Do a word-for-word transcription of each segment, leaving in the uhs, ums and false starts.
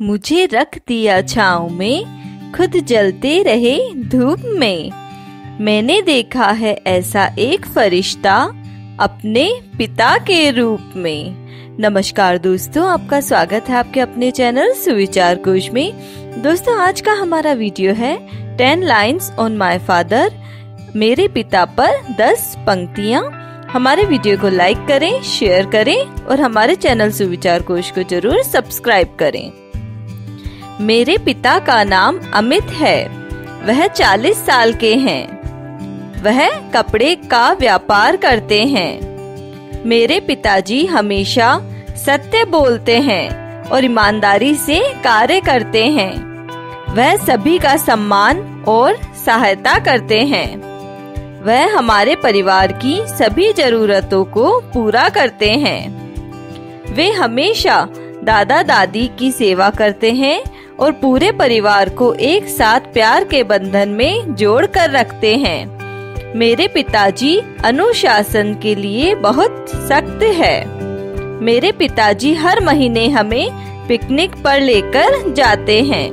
मुझे रख दिया छाँव में, खुद जलते रहे धूप में। मैंने देखा है ऐसा एक फरिश्ता अपने पिता के रूप में। नमस्कार दोस्तों, आपका स्वागत है आपके अपने चैनल सुविचार कोश में। दोस्तों, आज का हमारा वीडियो है ten lines on my father, मेरे पिता पर दस पंक्तियाँ। हमारे वीडियो को लाइक करें, शेयर करें और हमारे चैनल सुविचार कोश को जरूर सब्सक्राइब करें। मेरे पिता का नाम अमित है, वह चालीस साल के हैं, वह कपड़े का व्यापार करते हैं। मेरे पिताजी हमेशा सत्य बोलते हैं और ईमानदारी से कार्य करते हैं। वह सभी का सम्मान और सहायता करते हैं। वह हमारे परिवार की सभी जरूरतों को पूरा करते हैं। वे हमेशा दादा दादी की सेवा करते हैं और पूरे परिवार को एक साथ प्यार के बंधन में जोड़ कर रखते हैं। मेरे पिताजी अनुशासन के लिए बहुत सख्त है। मेरे पिताजी हर महीने हमें पिकनिक पर लेकर जाते हैं।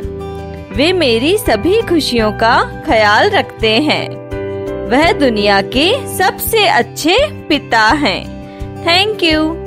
वे मेरी सभी खुशियों का ख्याल रखते हैं। वह दुनिया के सबसे अच्छे पिता हैं। Thank you.